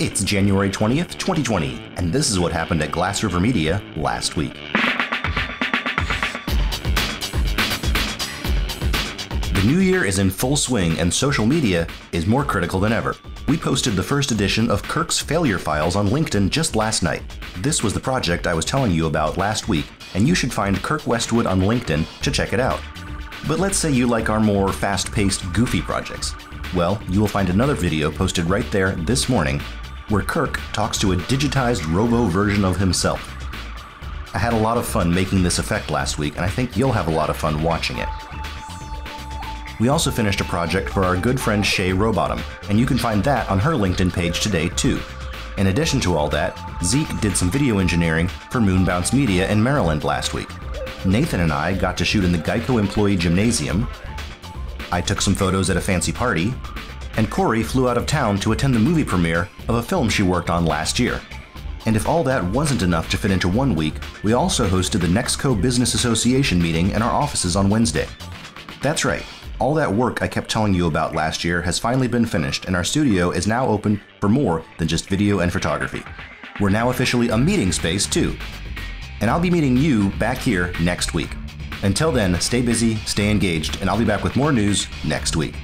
It's January 20th, 2020, and this is what happened at Glass River Media last week. The new year is in full swing, and social media is more critical than ever. We posted the first edition of Kirk's Failure Files on LinkedIn just last night. This was the project I was telling you about last week, and you should find Kirk Westwood on LinkedIn to check it out. But let's say you like our more fast-paced, goofy projects. Well, you will find another video posted right there this morning where Kirk talks to a digitized robo version of himself. I had a lot of fun making this effect last week, and I think you'll have a lot of fun watching it. We also finished a project for our good friend Shay Rowbottom, and you can find that on her LinkedIn page today too. In addition to all that, Zeke did some video engineering for Moon Bounce Media in Maryland last week. Nathan and I got to shoot in the Geico employee gymnasium. I took some photos at a fancy party, and Corey flew out of town to attend the movie premiere of a film she worked on last year. And if all that wasn't enough to fit into one week, we also hosted the Nexco Business Association meeting in our offices on Wednesday. That's right. All that work I kept telling you about last year has finally been finished, and our studio is now open for more than just video and photography. We're now officially a meeting space too. And I'll be meeting you back here next week. Until then, stay busy, stay engaged, and I'll be back with more news next week.